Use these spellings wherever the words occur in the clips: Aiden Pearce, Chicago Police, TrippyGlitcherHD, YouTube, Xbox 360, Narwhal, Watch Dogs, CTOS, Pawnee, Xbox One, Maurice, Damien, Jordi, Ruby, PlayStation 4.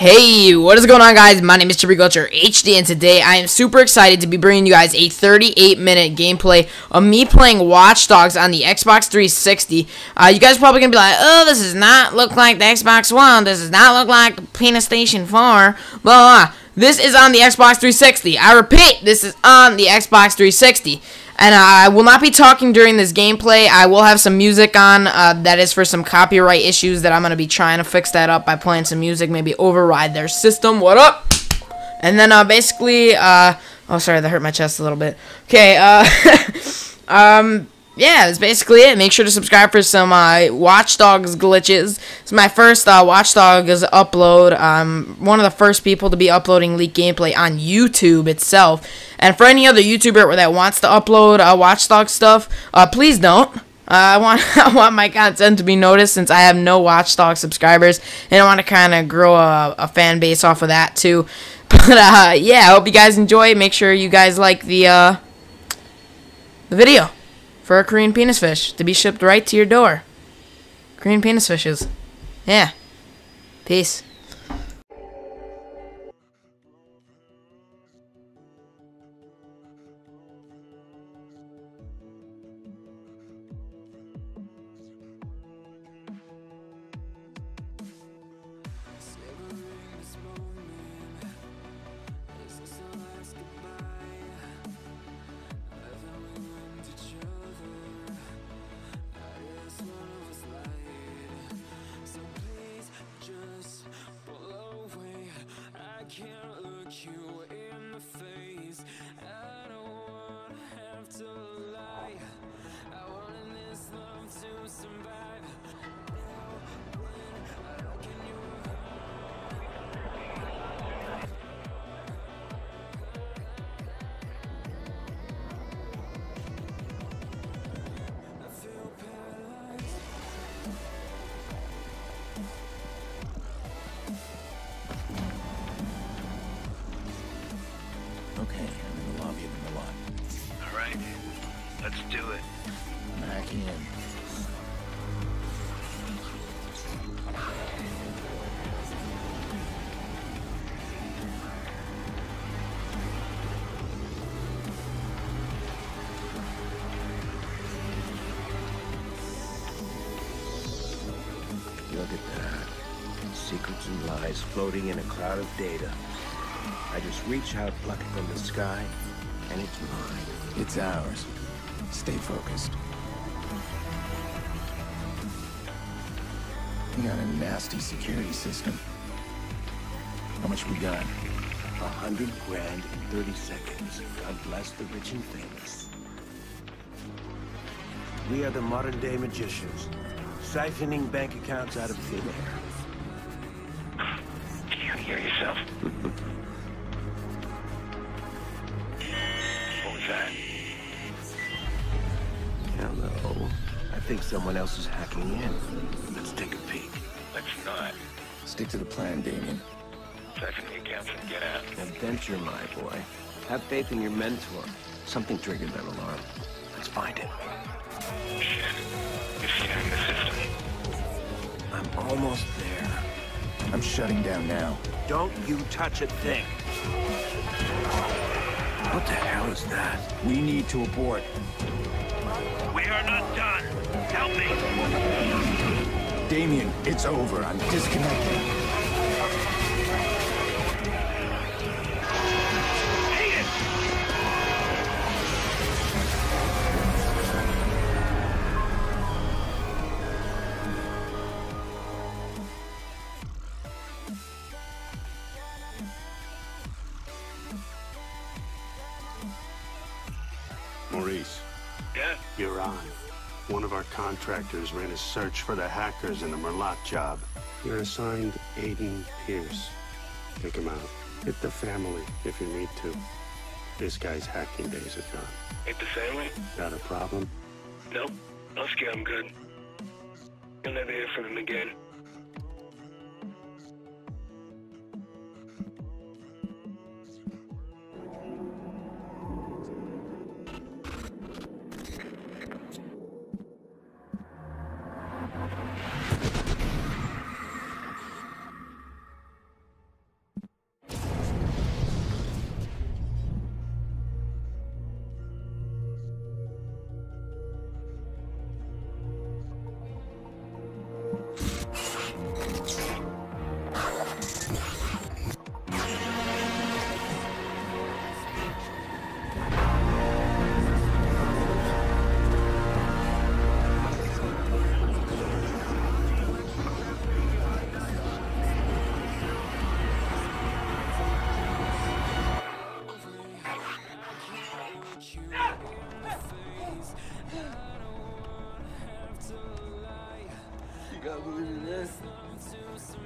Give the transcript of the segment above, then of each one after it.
Hey, what is going on, guys? My name is TrippyGlitcherHD, and today I am super excited to be bringing you guys a 38-minute gameplay of me playing Watch Dogs on the Xbox 360. You guys are probably going to be like, oh, this does not look like the Xbox One. This does not look like the PlayStation 4. Blah, blah, blah. This is on the Xbox 360. I repeat, this is on the Xbox 360. And I will not be talking during this gameplay. I will have some music on. That is for some copyright issues that I'm going to be trying to fix that up by playing some music. Maybe override their system. What up? And then basically... oh, sorry. That hurt my chest a little bit. Okay. Yeah, that's basically it. Make sure to subscribe for some Watch Dogs glitches. It's my first Watch Dogs upload. I'm one of the first people to be uploading leaked gameplay on YouTube itself. And for any other YouTuber that wants to upload Watch Dogs stuff, please don't. I want my content to be noticed since I have no Watch Dogs subscribers, and I want to kind of grow a fan base off of that too. But yeah, I hope you guys enjoy. Make sure you guys like the video. For a Korean penis fish to be shipped right to your door. Korean penis fishes. Yeah. Peace. Let's do it. Back in. Look at that. Secrets and lies floating in a cloud of data. I just reach out, pluck it from the sky, and it's mine. It's ours. Stay focused. We got a nasty security system. How much we got? $100 grand in 30 seconds. God bless the rich and famous. We are the modern-day magicians, siphoning bank accounts out of thin air. Can you hear yourself? What was that? Hello. I think someone else is hacking in. Let's take a peek. Let's not. Stick to the plan, Damien. Siphon the accounts and get out. Adventure, my boy. Have faith in your mentor. Something triggered that alarm. Let's find it. Shit. You're scanning the system. I'm almost there. I'm shutting down now. Don't you touch a thing. What the hell is that? We need to abort. We are not done. Help me. Damien, it's over. I'm disconnecting. Maurice. Yeah? You're on. One of our contractors ran a search for the hackers in the Merlot job. You're assigned Aiden Pearce. Take him out. Hit the family if you need to. This guy's hacking days are gone. Hit the family? Got a problem? Nope. I'll scare him good. You'll never hear from him again.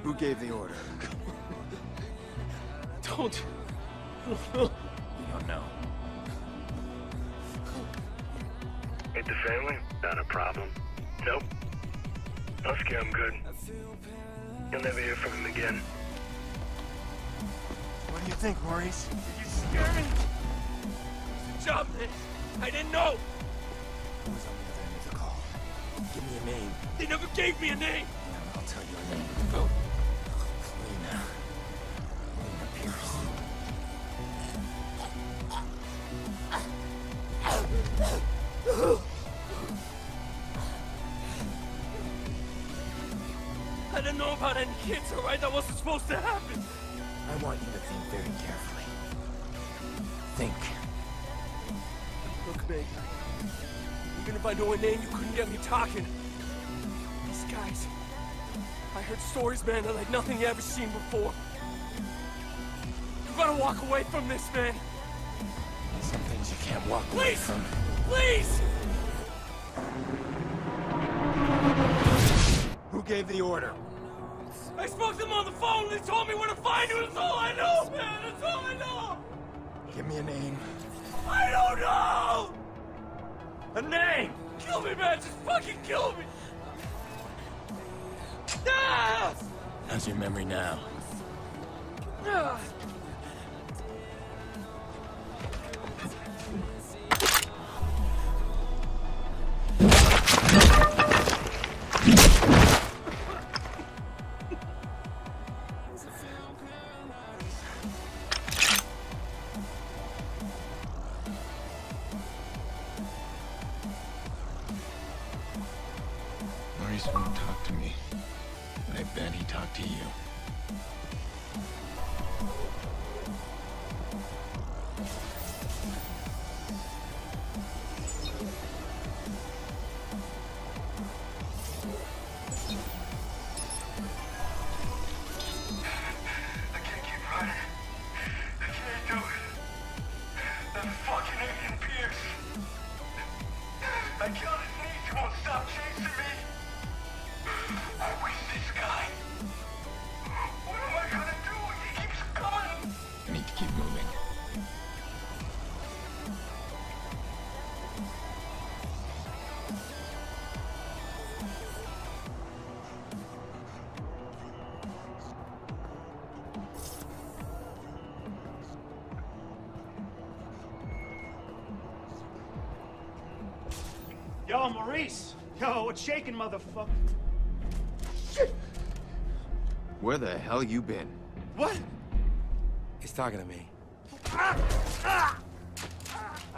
Who gave the order? Don't. You don't know. With the family, not a problem. Nope. I'll scare him good. You'll never hear from him again. What do you think, Maurice? Did you scare me? It's a job, man. I didn't know. Who was on the other end of the call? Give me a name. They never gave me a name. Yeah, I'll tell you a name. Go. Aiden Pearce. I didn't know about any kids, alright? That wasn't supposed to happen. I want you to think very carefully. Think. Look, babe. Even if I know a name, you couldn't get me talking. These guys. I heard stories, man, that like nothing you ever seen before. You gotta walk away from this, man. Some things you can't walk away from. Please! Who gave the order? I spoke to them on the phone. They told me where to find you. That's all I know, man. That's all I know. Give me a name. I don't know! A name! Kill me, man. Just fucking kill me. Ah! How's your memory now? Ah. Yo, Maurice! Yo, it's shaking, motherfucker. Shit! Where the hell you been? What? He's talking to me. I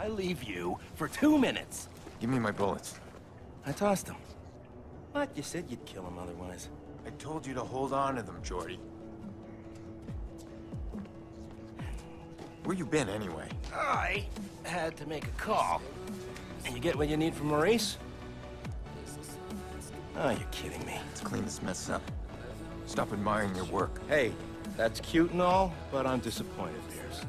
leave you for 2 minutes. Give me my bullets. I tossed them. But you said you'd kill him otherwise. I told you to hold on to them, Jordi. Where you been, anyway? I had to make a call. And you get what you need from Maurice? Oh, you're kidding me. Let's clean this mess up. Stop admiring your work. Hey, that's cute and all, but I'm disappointed, Pearce.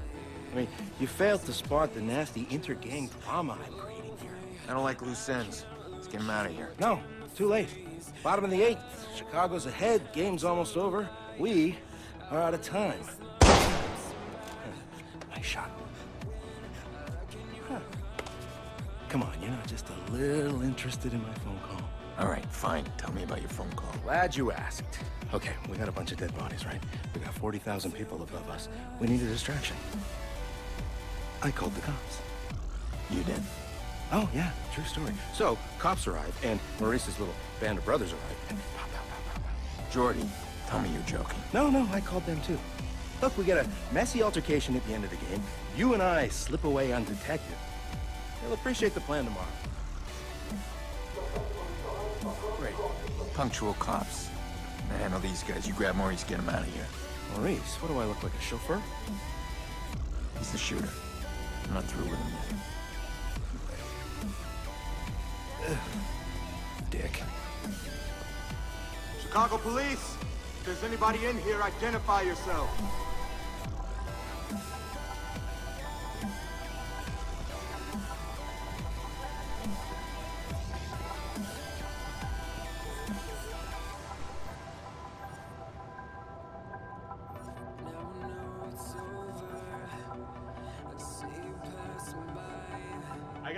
I mean, you failed to spot the nasty inter-gang drama I'm creating here. I don't like loose ends. Let's get him out of here. No, too late. Bottom of the eighth. Chicago's ahead. Game's almost over. We are out of time. Nice shot. Come on, you're not just a little interested in my phone call. All right, fine. Tell me about your phone call. Glad you asked. Okay, we got a bunch of dead bodies, right? We got 40,000 people above us. We need a distraction. I called the cops. You did? Oh, yeah, true story. So, cops arrived, and Maurice's little band of brothers arrived, and pop, pop, pop, pop, pop. Jordi, tell me you're joking. No, no, I called them, too. Look, we got a messy altercation at the end of the game. You and I slip away undetected. They'll appreciate the plan tomorrow. Great. Punctual cops. I handle these guys. You grab Maurice, get him out of here. Maurice? What do I look like, a chauffeur? He's the shooter. I'm not through with him yet. Dick. Chicago Police! If there's anybody in here, identify yourself.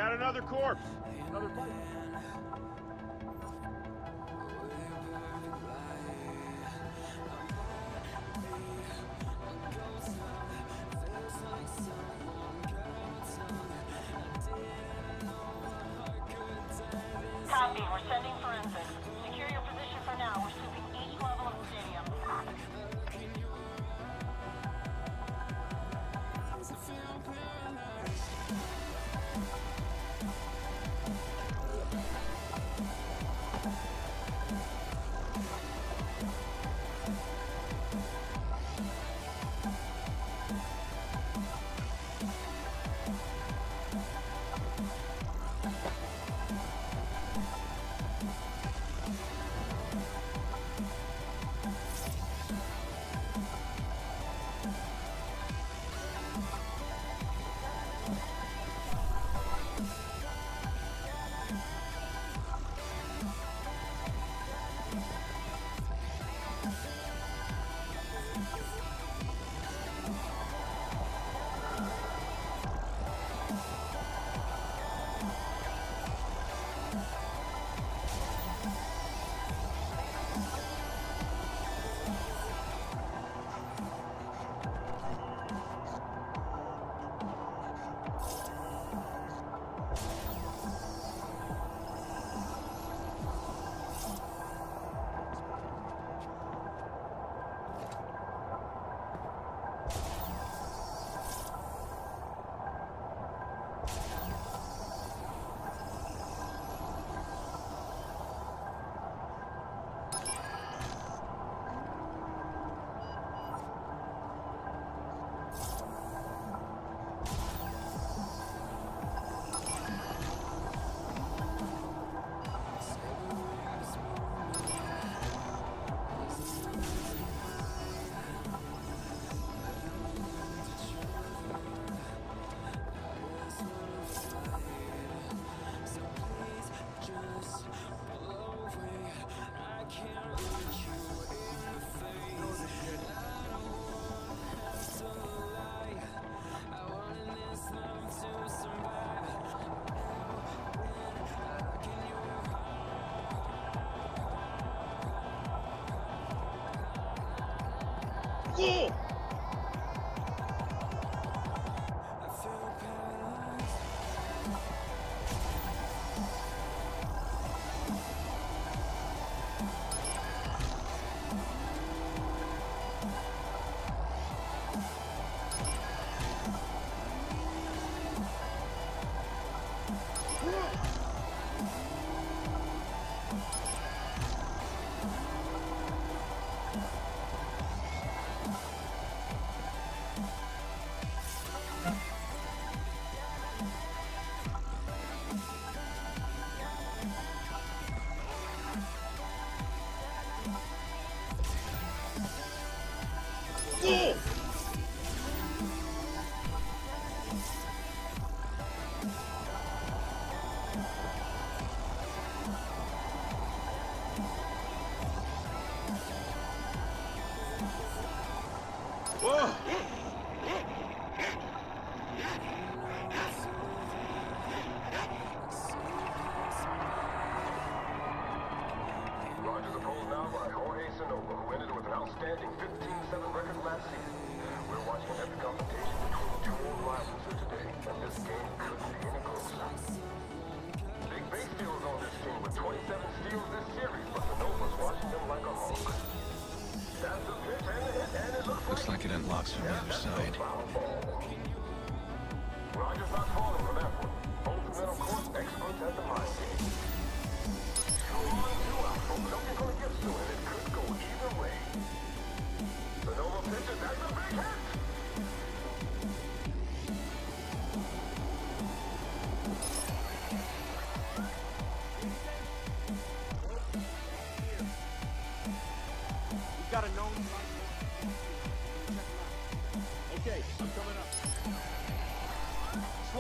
Got another corpse. Another fight. Copy. We're sending forensics. Secure your position for now. We're sweeping each level of the stadium. Cool.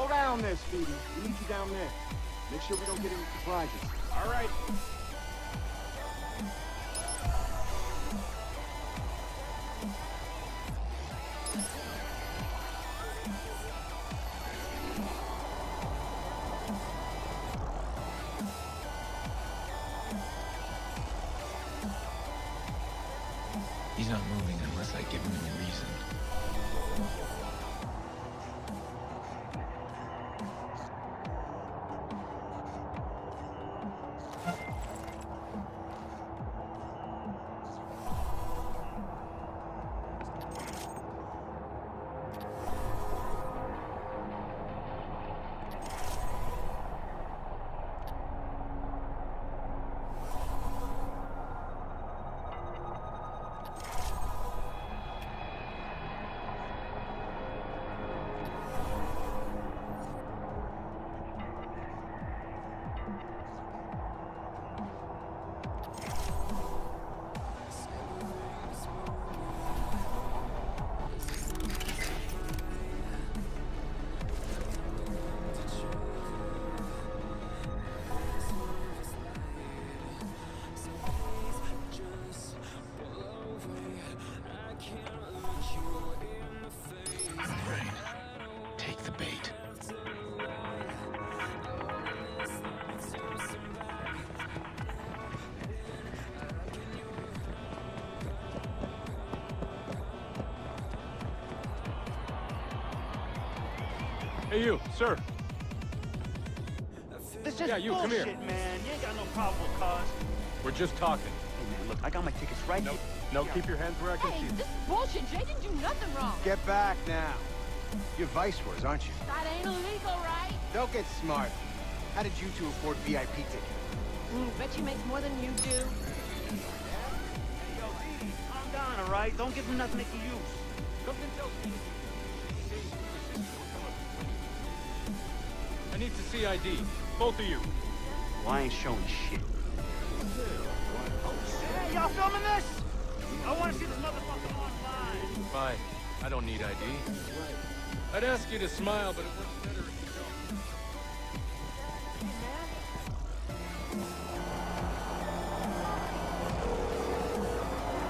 Down there, Speedy. We need you down there. Make sure we don't get any surprises. All right. He's not moving unless I give him a reason. Hey, you, sir. This is bullshit, come here. Man. You ain't got no probable cause. We're just talking. Hey, man, look, I got my tickets right here. No, yeah. Keep your hands where I can see them. This is bullshit. Jay didn't do nothing wrong. Get back now. You're vice wars, aren't you? That ain't illegal, right? Don't get smart. How did you two afford VIP tickets? Bet you make more than you do. Hey, yo, please, calm down, all right? Don't give him nothing to use. Something tells me. I need to see ID. Both of you. Well, I ain't showing shit. Hey, y'all filming this? I want to see this motherfucker online. Fine. I don't need ID. I'd ask you to smile, but it works better if you don't.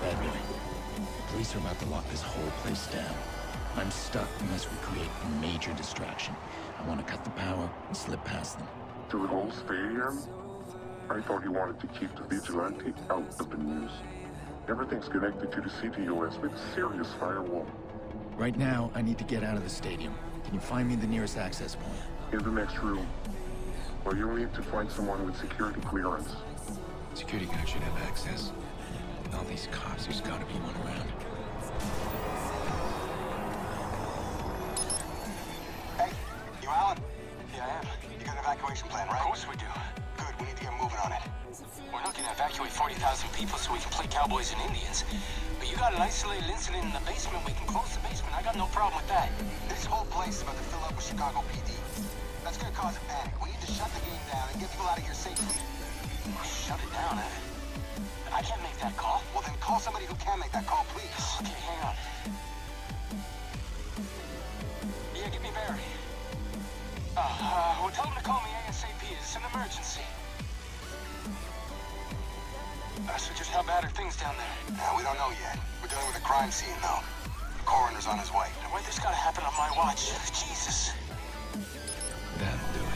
Badman, the police are about to lock this whole place down. I'm stuck unless we create major distraction. I want to cut the power and slip past them. To the whole stadium? I thought he wanted to keep the vigilante out of the news. Everything's connected to the CTOS with a serious firewall. Right now, I need to get out of the stadium. Can you find me the nearest access point? In the next room. Well, you'll need to find someone with security clearance. Security guard should have access. With all these cops, there's got to be one around. Plan, right? Of course we do. Good, we need to get moving on it. We're looking to evacuate 40,000 people so we can play cowboys and Indians. But you got an isolated incident in the basement, we can close the basement. I got no problem with that. This whole place is about to fill up with Chicago PD. That's gonna cause a panic. We need to shut the game down and get people out of here safely. Shut it down, huh? I can't make that call. Well, then call somebody who can make that call, please. Okay, hang on. Yeah, give me Barry. Well, tell him to call me ASAP. It's an emergency. So just how bad are things down there? We don't know yet. We're dealing with a crime scene, though. The coroner's on his way. Now, why this gotta happen on my watch? Jesus. That'll do it.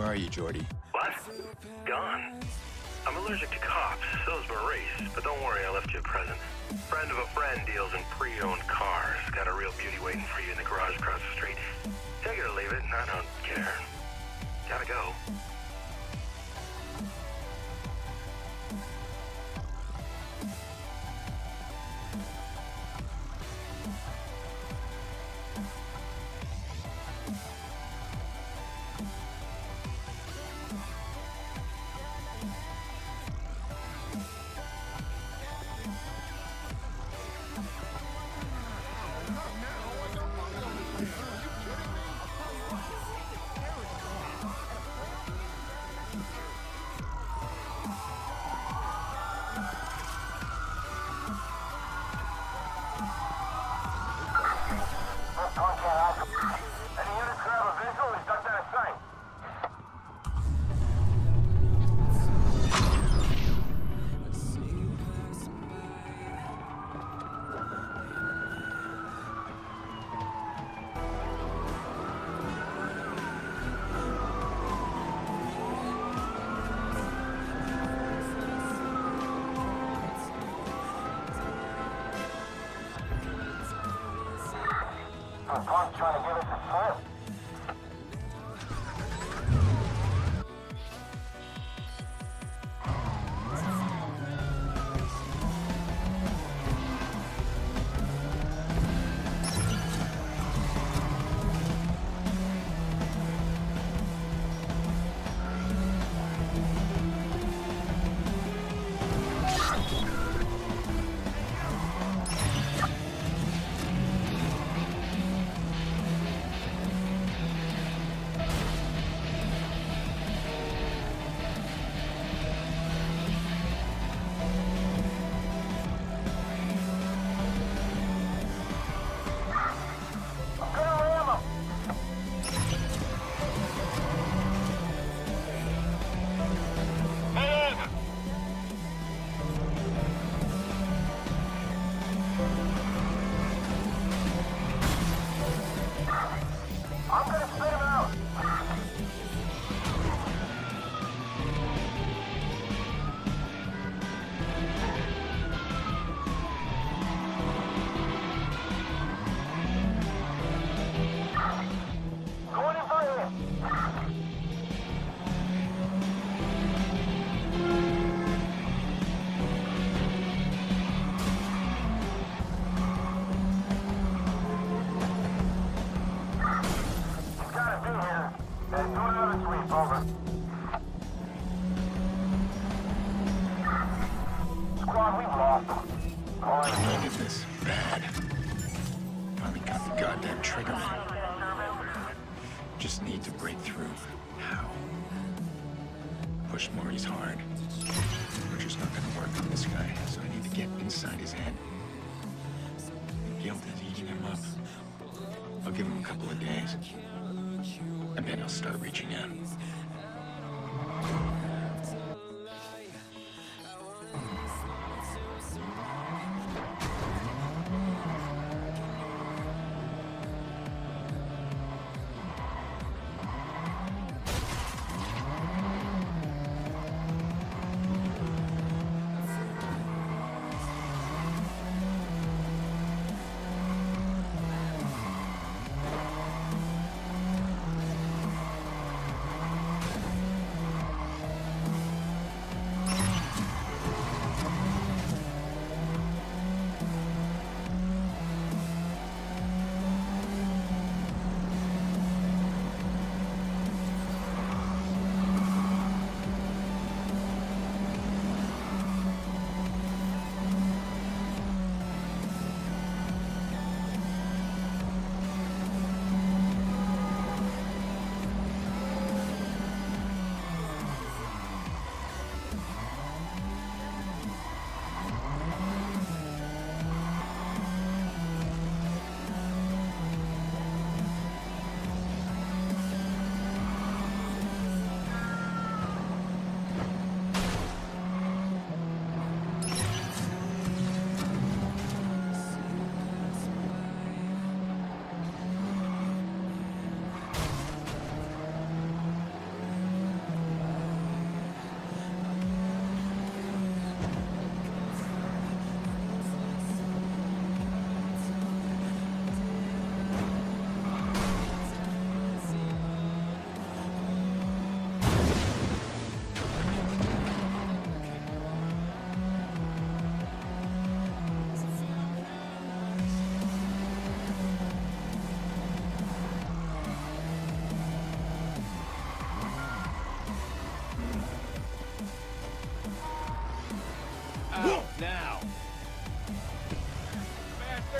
Where are you, Jordi? What? Gone. I'm allergic to cops, so's Maurice, but don't worry, I left you a present. Friend of a friend deals in pre-owned cars. Got a real beauty waiting for you in the garage across the street. Take it or leave it, I don't care. Gotta go.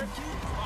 Prepare to pop.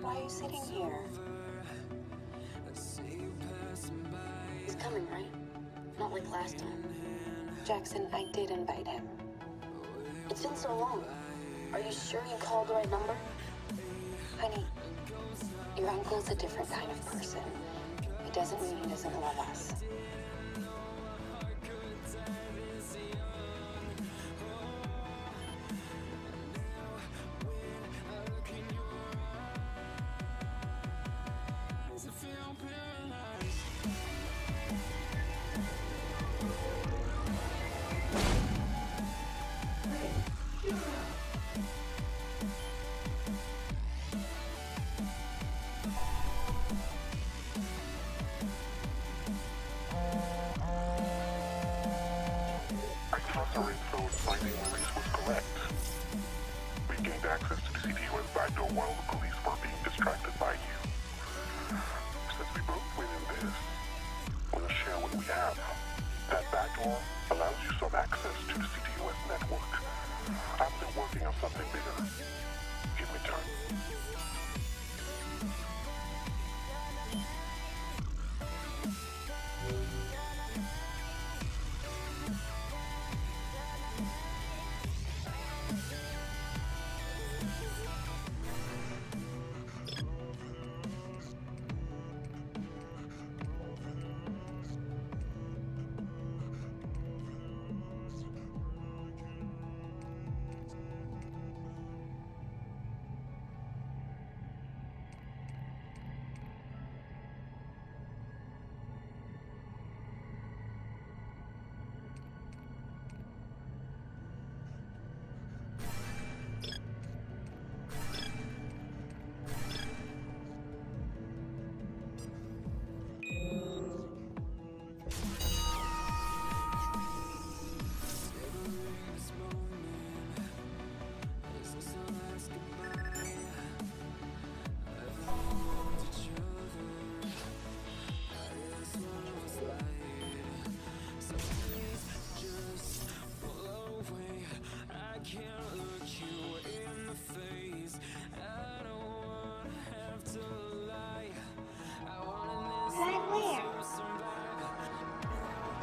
Why are you sitting here? He's coming, right? Not like last time. Jackson, I did invite him. It's been so long. Are you sure you called the right number? Honey, your uncle's a different kind of person. It doesn't mean he doesn't love us.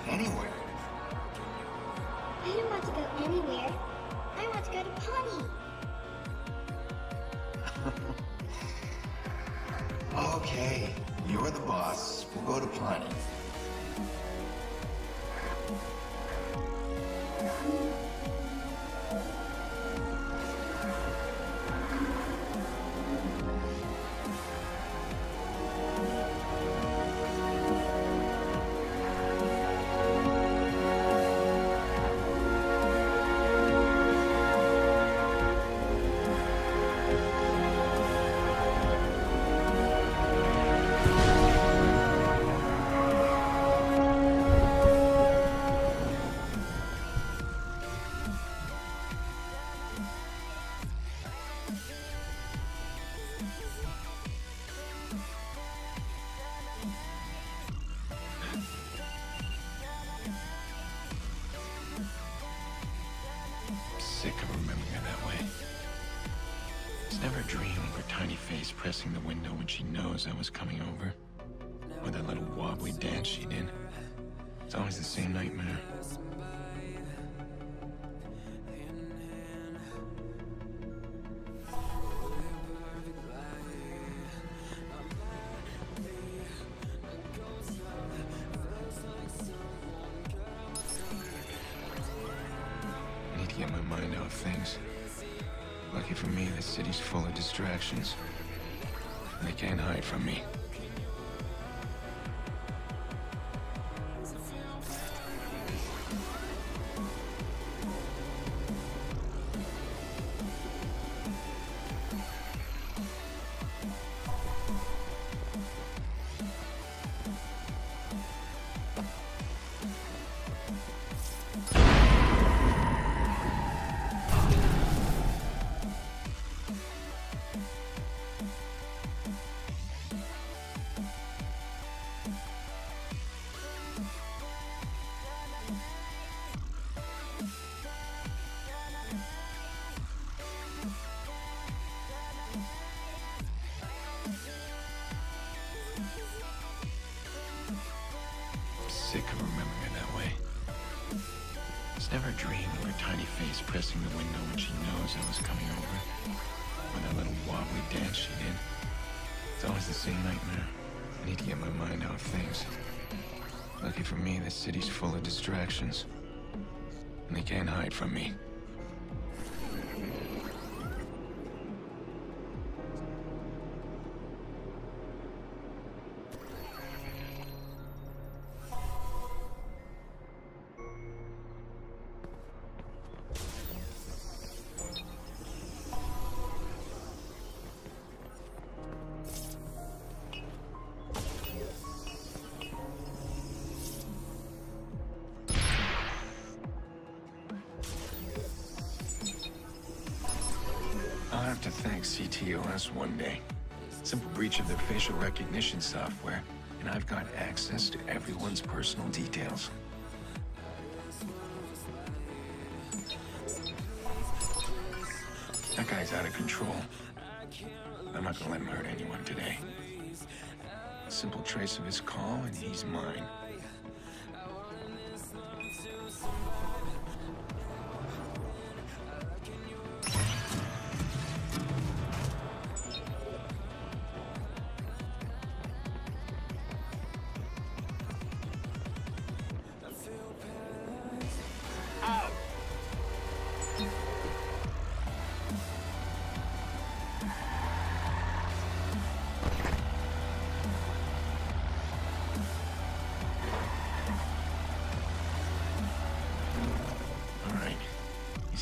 anywhere. I don't want to go anywhere. I want to go to Pawnee. Okay, you're the boss. We'll go to Pawnee. Pressing the window when she knows I was coming over. With that little wobbly dance she did. It's always the same nightmare. I need to get my mind off things. Lucky for me, the city's full of distractions. They can't hide from me. Sick of remembering her that way. It's never a dream of her tiny face pressing the window when she knows I was coming over. Or that little wobbly dance she did. It's always the same nightmare. I need to get my mind off things. Lucky for me, this city's full of distractions. And they can't hide from me. To thank CTOS one day. Simple breach of their facial recognition software, and I've got access to everyone's personal details. That guy's out of control. I'm not gonna let him hurt anyone today. A simple trace of his call, and he's mine.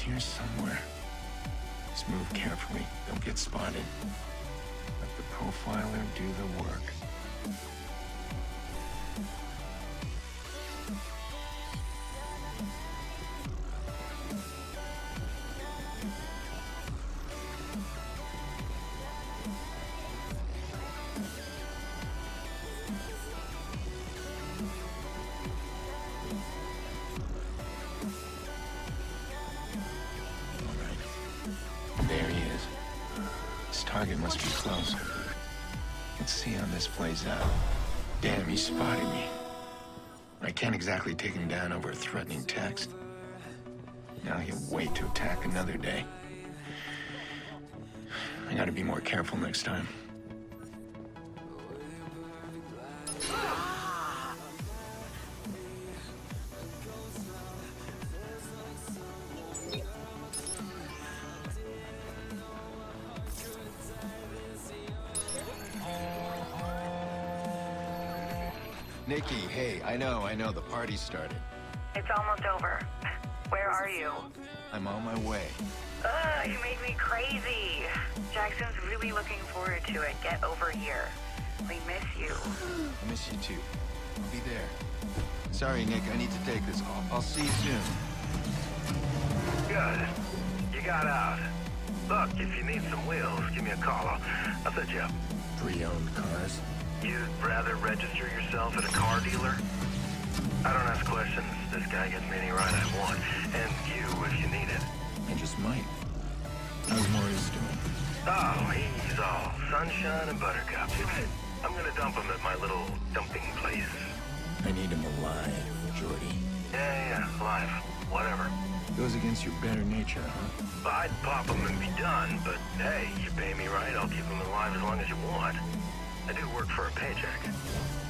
Here somewhere. Just move carefully, don't get spotted. Let the profiler do the work. Target must be close. Let's see how this plays out. Damn, he spotted me. I can't exactly take him down over a threatening text. Now he'll wait to attack another day. I gotta be more careful next time. Nikki, hey, I know, the party's started. It's almost over. Where are you? I'm on my way. Ugh, you made me crazy. Jackson's really looking forward to it. Get over here. We miss you. I miss you too. I'll be there. Sorry, Nick, I need to take this off. I'll see you soon. Good. You got out. Look, if you need some wheels, give me a call. I'll set you up. Pre-owned cars? You'd rather register yourself at a car dealer? I don't ask questions. This guy gets me any ride I want. And you, if you need it. I just might. How's Maurice doing? Oh, he's all sunshine and buttercups. I'm gonna dump him at my little dumping place. I need him alive, Jordi. Yeah, alive. Whatever. Goes against your better nature, huh? I'd pop him and be done, but hey, you pay me right, I'll keep him alive as long as you want. I do work for a paycheck.